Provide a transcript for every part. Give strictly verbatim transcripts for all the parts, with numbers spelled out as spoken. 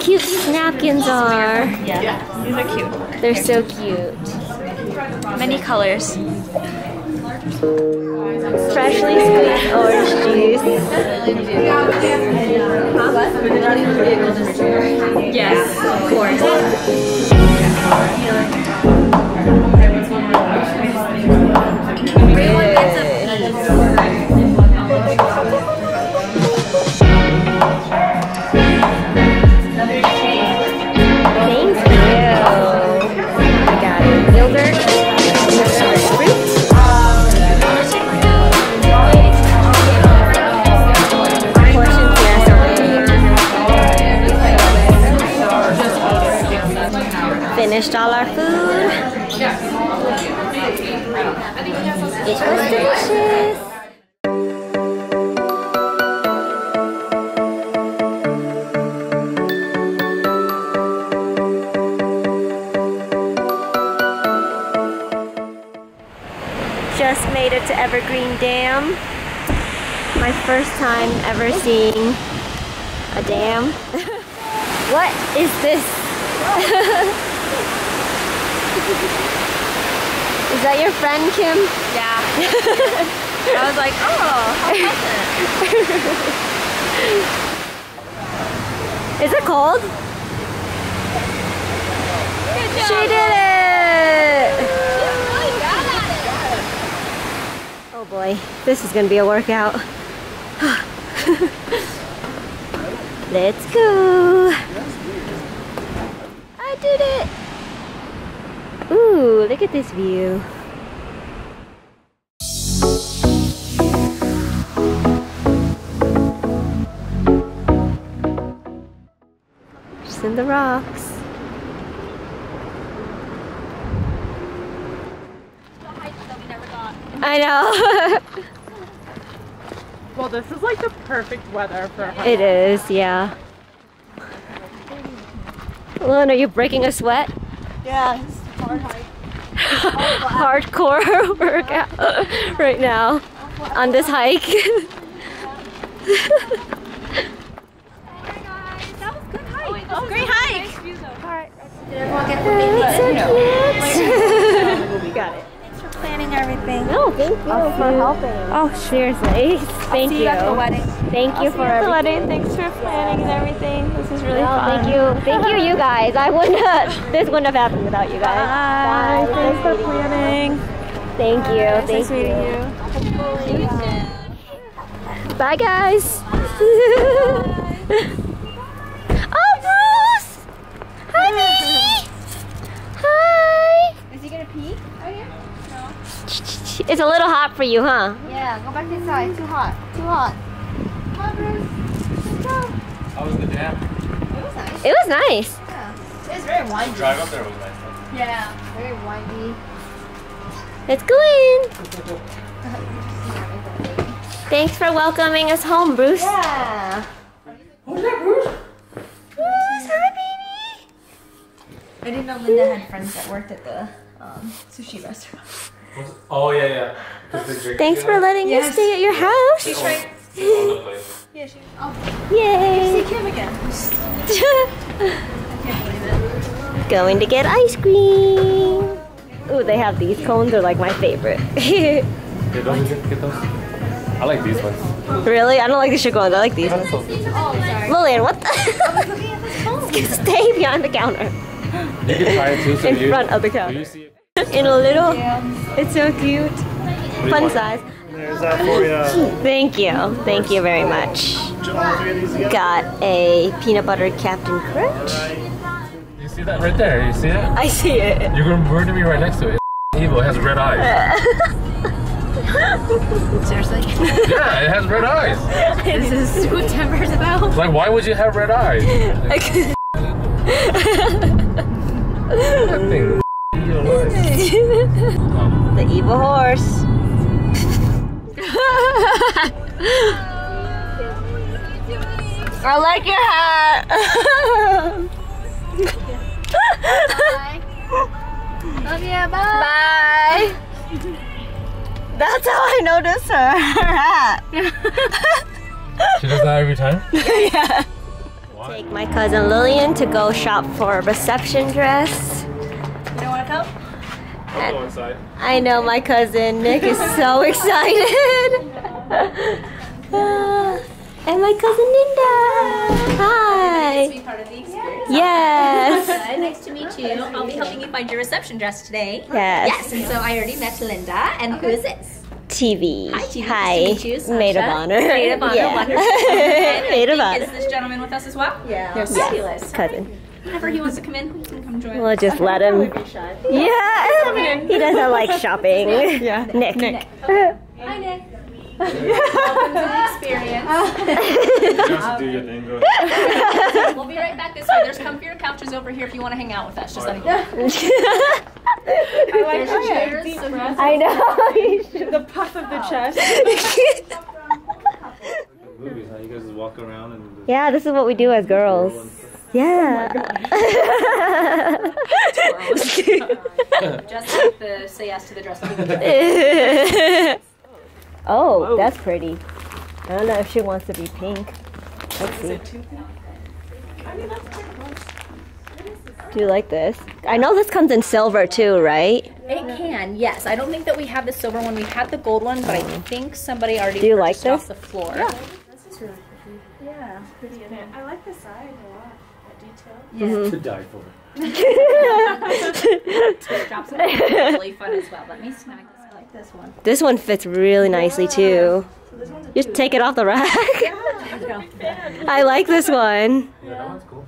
cute these napkins are. Yeah. yeah, these are cute. They're so cute. Many colors. Freshly squeezed orange juice. Yes, of course. Everyone gets a piece. Finished all our food. It was delicious. Just made it to Evergreen Dam. My first time ever seeing a dam. What is this? Is that your friend, Kim? Yeah. I was like, oh, how pleasant. Is it cold? Good job. She did it! She's really bad at it. Oh boy, this is gonna be a workout. Let's go. I did it. Ooh, look at this view. Just in the rocks. I know. Well, this is like the perfect weather for a hike. It is, yeah. Lauren, are you breaking a sweat? Yeah. Hardcore workout right now on this hike. Great hike! Did everyone get the big We got it. Thanks for planning everything. No, thank you oh, for helping. Oh, seriously. Thank you. At the wedding. Thank you I'll for everything. The wedding. Thanks for planning and everything. This is really no, fun. Thank you. Thank you, you guys. I wouldn't have, this wouldn't have happened without you guys. Bye. Bye. Thanks for planning. Thank you. Bye. Thank nice you. Meeting you. Bye, Bye guys. Bye. Oh, Bruce. Hi, baby. Hi. Is he gonna pee? Oh yeah. No. It's a little hot for you, huh? Yeah. Go back inside. Too hot. Too hot. Come on, Bruce. Let's go. How was the dam? It was nice. It was nice. Yeah. It was very windy. The drive up there was nice. Huh? Yeah. Very windy. Let's go in. Thanks for welcoming us home, Bruce. Yeah. Who's that, Bruce? Bruce, hi, baby. I didn't know Linda had friends that worked at the um, sushi restaurant. Oh, yeah, yeah. Thanks for letting yes. us stay at your house. She's right. Yeah, she. Oh. Yay! See Kim again. I can't believe it. Going to get ice cream. Ooh, they have these cones. They're like my favorite. Get those, get those. I like these ones. Really? I don't like the sugar ones. I like these ones. Oh, sorry. Lillian, what? The Stay beyond the counter. You can try it too. So in you, front of the counter. You see it? In a little. Yeah. It's so cute. Fun size. There's that for you. Thank you. Thank you very much. Got a peanut butter Captain Crunch. You see that right there? You see it? I see it. You're going to murder me right next to it. It's evil. It has red eyes. Seriously? Yeah, it has red eyes. This is what tempers about. Like, why would you have red eyes? The evil horse. I like your hat. Bye. Love you, bye. Bye. That's how I noticed her, her hat. She does that every time? Yeah. Wow. take my cousin Lillian to go shop for a reception dress. You don't want to come? I'll go inside. I know my cousin Nick is so excited. uh, and my cousin Linda. Hi. Nice to be part of the experience. Yes. Hi, nice to meet you. I'll be helping you find your reception dress today. Yes. Yes. And so I already met Linda. And okay. Who is this? T V. Hi, T V. Hi. Nice to meet you, maid of honor. Maid of honor, yeah. Wonderful. Maid of honor. Is this gentleman with us as well? Yeah. Yes. Fabulous. Cousin. Right. Whenever he wants to come in, he can come join us. We'll just I let him. Be shy. Yeah. yeah. He doesn't like shopping. yeah. Nick. Nick. Okay. Hi, Nick. Welcome to the experience. Just do your thing. We'll be right back this way. There's comfier couches over here if you want to hang out with us. Just right. Let me go. I like the chairs. Deep breath. I know. The puff of the chest. You guys walk around and yeah, this is what we do as girls. Yeah. Just like the say yes to the dress. Oh, that's pretty. I don't know if she wants to be pink. Let's see. I mean, that's pretty much. Do you like this? I know this comes in silver too, right? It can, yes. I don't think that we have the silver one. We had the gold one, but I think somebody already purchased like this? Off the floor. Yeah. This is really pretty. Yeah, pretty in it. I like the side a lot. That detail. Yeah. Mm-hmm. To die for. Two drops of it. Really fun as well. Let me snag this. I like this one. This one fits really nicely yeah. too. So this one's a you two. Take it off the rack. Yeah. I like this one. Yeah, that one's cool.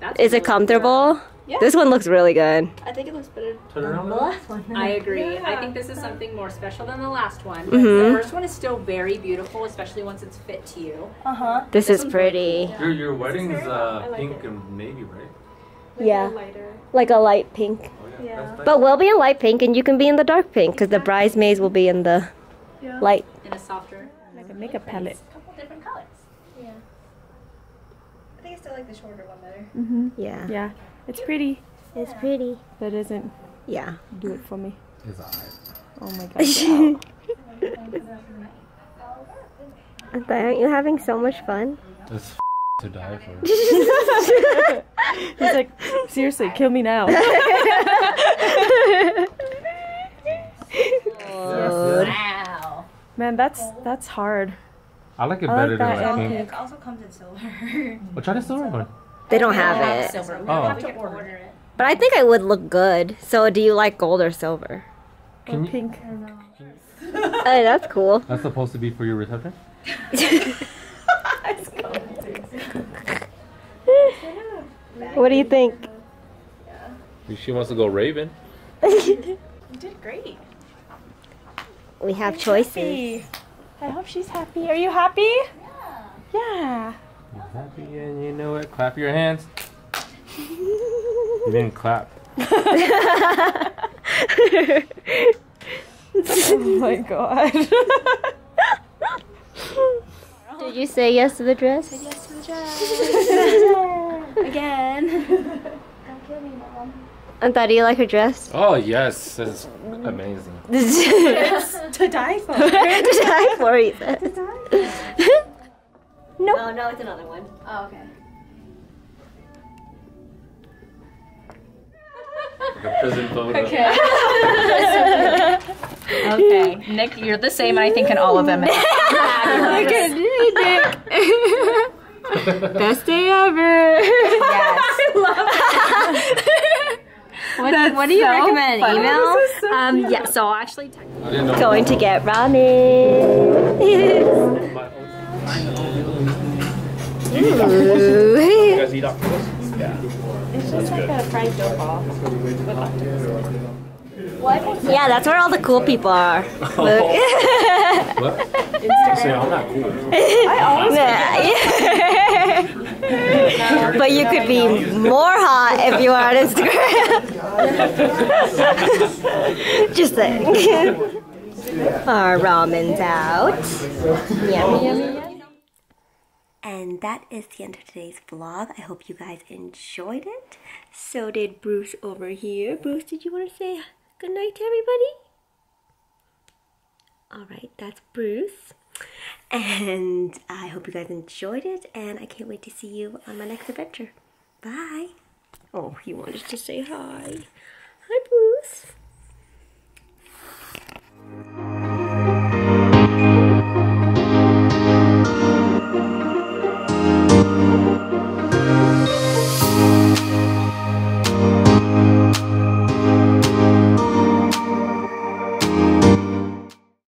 That's is really it comfortable? Yeah. This one looks really good. I think it looks better Turn than the last one. I agree. Yeah. I think this is something more special than the last one. Mm-hmm. The first one is still very beautiful, especially once it's fit to you. Uh-huh. This, this is pretty. Yeah. Your, your wedding is uh, like pink it. And navy, right? Like yeah. Lighter. Like a light pink. Oh, yeah. Yeah. But we'll be in light pink and you can be in the dark pink because exactly. the bridesmaids will be in the yeah. light. In a softer. Like a makeup palette. A couple different colors. Yeah. I think I still like the shorter one better. Mm-hmm. Yeah. Yeah. It's pretty. Yeah. It's pretty. That isn't. Yeah. Do it for me. His eyes. Oh my god. Aren't you having so much fun? That's f to die for. He's like, seriously, kill me now. Wow. Man, that's that's hard. I like it I better like than like pink. It also comes in silver. Well, try the silver one. They don't have it. Silver. We oh. have to order it. But I think I would look good. So do you like gold or silver? Or pink. I don't know. Hey, that's cool. That's supposed to be for your reception? What do you think? She wants to go Raven. You did great. We have choices. I hope she's happy. Are you happy? Yeah. Yeah. You're happy and you know it. Clap your hands. You didn't clap. Oh my god. Did you say yes to the dress? I said yes to the dress. Again. Don't kill me, Mom. And Thad, do you like her dress? Oh yes, it's amazing. It's to die for. To die for it. To die for. No. Oh no, it's another one. Oh okay. Like a prison photo. Okay. Okay, Nick, you're the same, I think, in all of them. Look at you, Nick. Best day ever. Yes. I love it. What, what do you so recommend? Fun. Email? So um, yeah, so I'll actually text you. Going to get ramen. You guys eat octopus? Yeah. It's just like a fried dough ball with octopus. Yeah, that's where all the cool people are. Look. What? Instagram. I'm not cool. I always forget. No, but you no, could be more hot if you are on Instagram. Just saying. Our ramen's out. Yummy, yummy, yummy. And that is the end of today's vlog. I hope you guys enjoyed it. So did Bruce over here. Bruce, did you want to say good night to everybody? All right, that's Bruce. And I hope you guys enjoyed it, and I can't wait to see you on my next adventure. Bye! Oh, he wanted to say hi. Hi, Bruce.